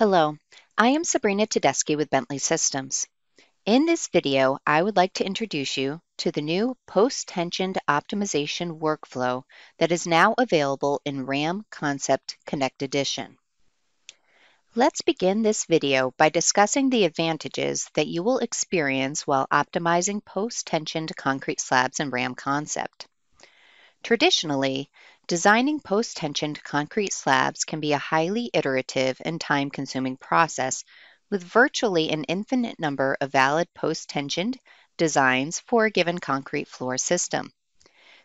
Hello, I am Sabrina Tedeschi with Bentley Systems. In this video, I would like to introduce you to the new post-tensioned optimization workflow that is now available in RAM Concept Connect Edition. Let's begin this video by discussing the advantages that you will experience while optimizing post-tensioned concrete slabs in RAM Concept. Traditionally, designing post-tensioned concrete slabs can be a highly iterative and time-consuming process with virtually an infinite number of valid post-tensioned designs for a given concrete floor system.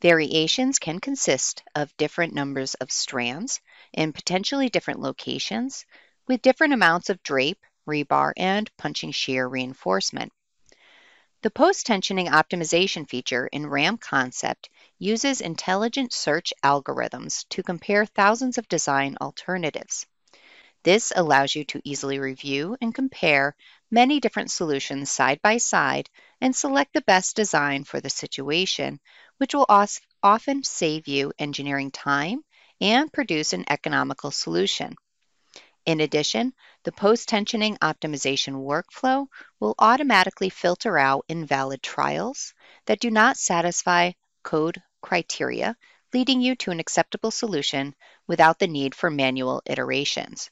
Variations can consist of different numbers of strands in potentially different locations with different amounts of drape, rebar, and punching shear reinforcement. The post-tensioning optimization feature in RAM Concept uses intelligent search algorithms to compare thousands of design alternatives. This allows you to easily review and compare many different solutions side by side and select the best design for the situation, which will often save you engineering time and produce an economical solution. In addition, the post-tensioning optimization workflow will automatically filter out invalid trials that do not satisfy code criteria, leading you to an acceptable solution without the need for manual iterations.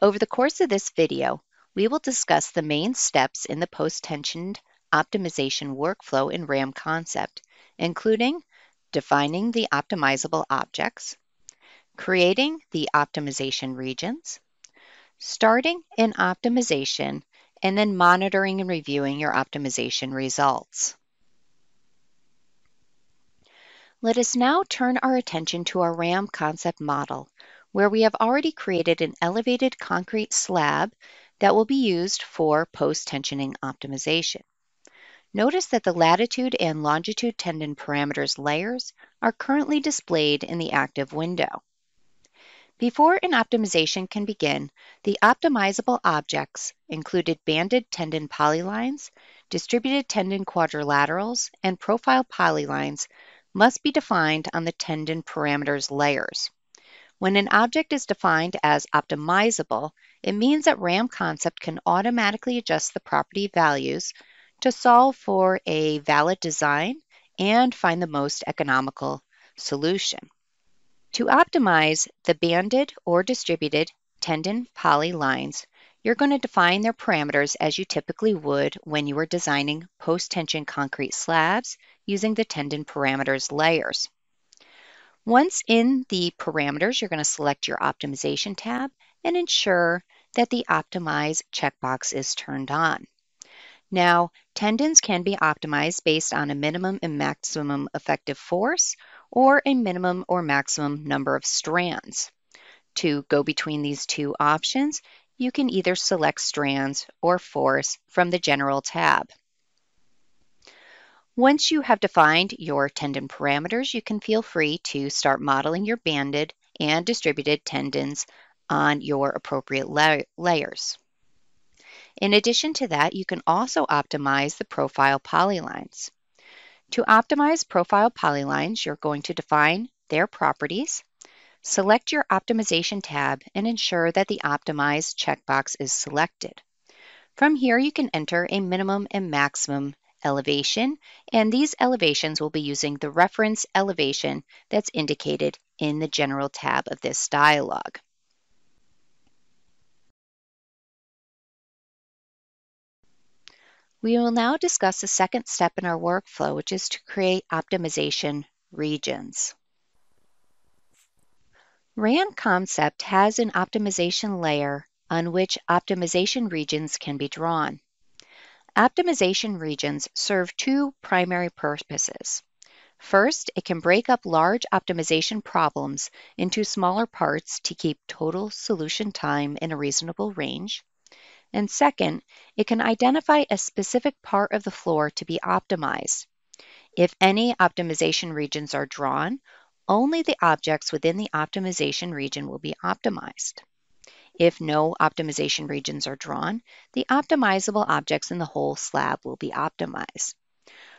Over the course of this video, we will discuss the main steps in the post-tensioned optimization workflow in RAM Concept, including defining the optimizable objects, creating the optimization regions, starting an optimization, and then monitoring and reviewing your optimization results. Let us now turn our attention to our RAM Concept model, where we have already created an elevated concrete slab that will be used for post-tensioning optimization. Notice that the latitude and longitude tendon parameters layers are currently displayed in the active window. Before an optimization can begin, the optimizable objects included banded tendon polylines, distributed tendon quadrilaterals, and profile polylines must be defined on the tendon parameters layers. When an object is defined as optimizable, it means that RAM Concept can automatically adjust the property values to solve for a valid design and find the most economical solution. To optimize the banded or distributed tendon poly lines, you're going to define their parameters as you typically would when you were designing post-tension concrete slabs using the tendon parameters layers. Once in the parameters, you're going to select your optimization tab and ensure that the optimize checkbox is turned on. Now, tendons can be optimized based on a minimum and maximum effective force or a minimum or maximum number of strands. To go between these two options, you can either select strands or force from the general tab. Once you have defined your tendon parameters, you can feel free to start modeling your banded and distributed tendons on your appropriate layers. In addition to that, you can also optimize the profile polylines. To optimize profile polylines, you're going to define their properties, select your optimization tab, and ensure that the optimize checkbox is selected. From here, you can enter a minimum and maximum elevation, and these elevations will be using the reference elevation that's indicated in the general tab of this dialog. We will now discuss the second step in our workflow, which is to create optimization regions. RAM Concept has an optimization layer on which optimization regions can be drawn. Optimization regions serve two primary purposes. First, it can break up large optimization problems into smaller parts to keep total solution time in a reasonable range. And second, it can identify a specific part of the floor to be optimized. If any optimization regions are drawn, only the objects within the optimization region will be optimized. If no optimization regions are drawn, the optimizable objects in the whole slab will be optimized.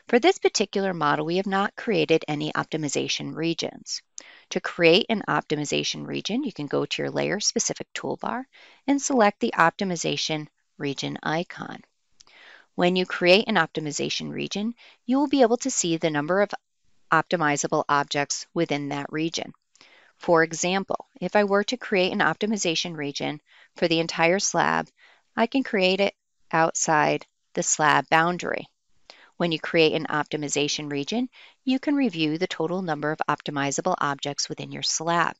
For this particular model, we have not created any optimization regions. To create an optimization region, you can go to your layer-specific toolbar and select the optimization region icon. When you create an optimization region, you will be able to see the number of optimizable objects within that region. For example, if I were to create an optimization region for the entire slab, I can create it outside the slab boundary. When you create an optimization region, you can review the total number of optimizable objects within your slab.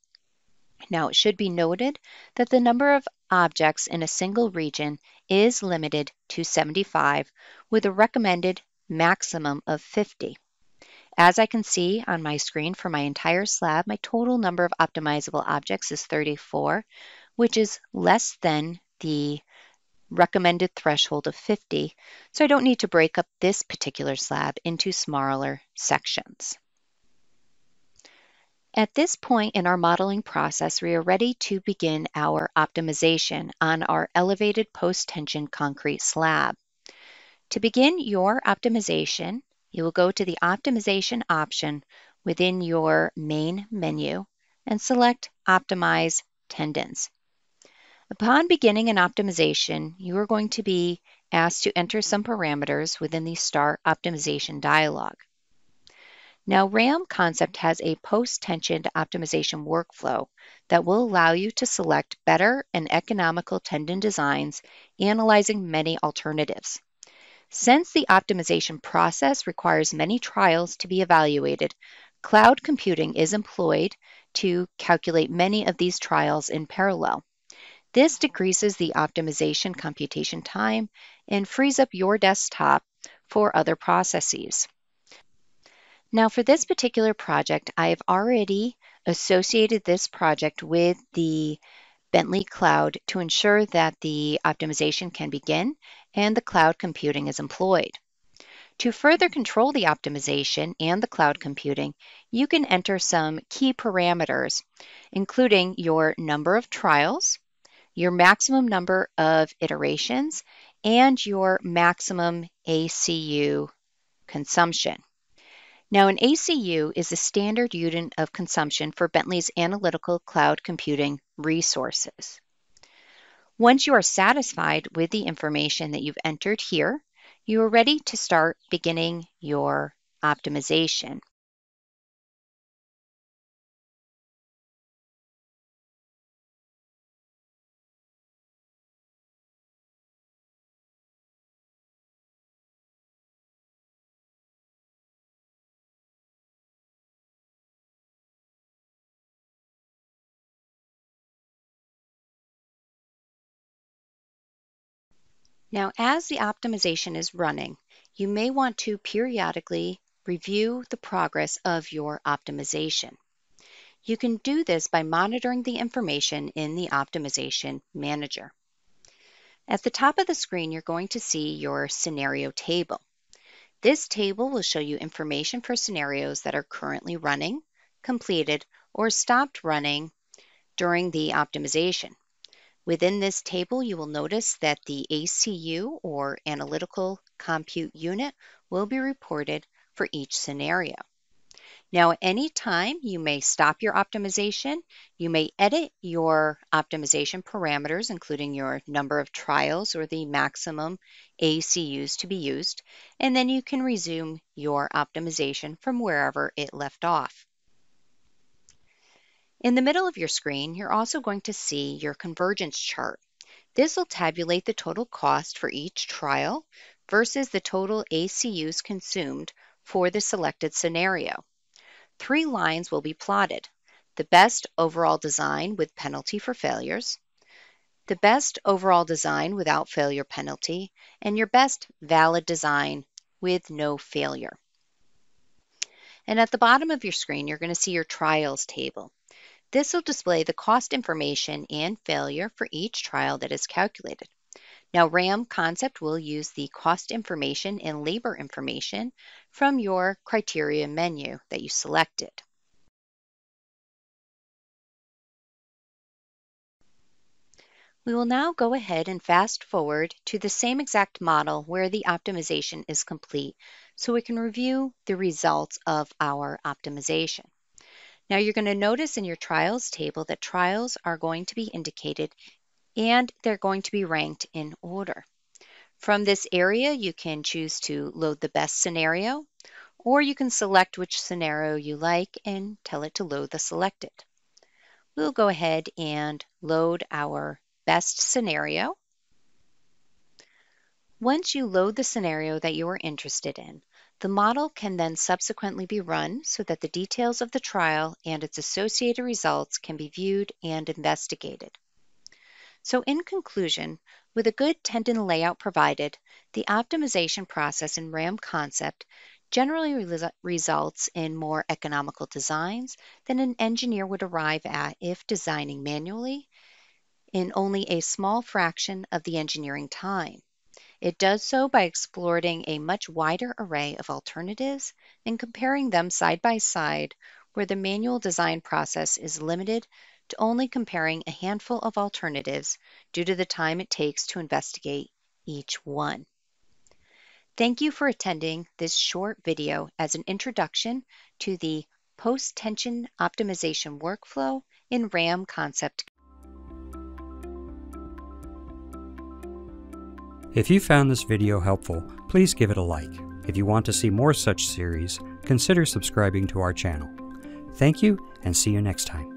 Now, it should be noted that the number of objects in a single region is limited to 75, with a recommended maximum of 50. As I can see on my screen for my entire slab, my total number of optimizable objects is 34, which is less than the recommended threshold of 50, so I don't need to break up this particular slab into smaller sections. At this point in our modeling process, we are ready to begin our optimization on our elevated post-tension concrete slab. To begin your optimization, you will go to the Optimization option within your main menu and select Optimize Tendons. Upon beginning an optimization, you are going to be asked to enter some parameters within the Start Optimization dialog. Now, RAM Concept has a post-tensioned optimization workflow that will allow you to select better and economical tendon designs, analyzing many alternatives. Since the optimization process requires many trials to be evaluated, cloud computing is employed to calculate many of these trials in parallel. This decreases the optimization computation time and frees up your desktop for other processes. Now, for this particular project, I have already associated this project with the Bentley Cloud to ensure that the optimization can begin and the cloud computing is employed. To further control the optimization and the cloud computing, you can enter some key parameters, including your number of trials, your maximum number of iterations, and your maximum ACU consumption. Now, an ACU is a standard unit of consumption for Bentley's analytical cloud computing resources. Once you are satisfied with the information that you've entered here, you are ready to start beginning your optimization. Now, as the optimization is running, you may want to periodically review the progress of your optimization. You can do this by monitoring the information in the Optimization Manager. At the top of the screen, you're going to see your scenario table. This table will show you information for scenarios that are currently running, completed, or stopped running during the optimization. Within this table, you will notice that the ACU, or Analytical Compute Unit, will be reported for each scenario. Now, at any time, you may stop your optimization. You may edit your optimization parameters, including your number of trials or the maximum ACUs to be used, and then you can resume your optimization from wherever it left off. In the middle of your screen, you're also going to see your convergence chart. This will tabulate the total cost for each trial versus the total ACUs consumed for the selected scenario. Three lines will be plotted: the best overall design with penalty for failures, the best overall design without failure penalty, and your best valid design with no failure. And at the bottom of your screen, you're going to see your trials table. This will display the cost information and failure for each trial that is calculated. Now, RAM Concept will use the cost information and labor information from your criteria menu that you selected. We will now go ahead and fast forward to the same exact model where the optimization is complete, so we can review the results of our optimization. Now you're going to notice in your trials table that trials are going to be indicated and they're going to be ranked in order. From this area, you can choose to load the best scenario, or you can select which scenario you like and tell it to load the selected. We'll go ahead and load our best scenario. Once you load the scenario that you are interested in, the model can then subsequently be run so that the details of the trial and its associated results can be viewed and investigated. So in conclusion, with a good tendon layout provided, the optimization process in RAM Concept generally results in more economical designs than an engineer would arrive at if designing manually in only a small fraction of the engineering time. It does so by exploring a much wider array of alternatives and comparing them side by side, where the manual design process is limited to only comparing a handful of alternatives due to the time it takes to investigate each one. Thank you for attending this short video as an introduction to the post-tension optimization workflow in RAM Concept. If you found this video helpful, please give it a like. If you want to see more such series, consider subscribing to our channel. Thank you, and see you next time.